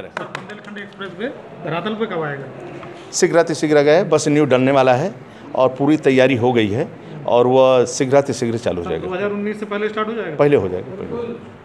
Bundelkhand express way धरातल पर कब आएगा? शीघ्र गए, बस न्यू डलने वाला है और पूरी तैयारी हो गई है और वह शीघ्र चालू हो जाएगा। 2019 से पहले स्टार्ट हो जाएगा, पहले हो जाएगा।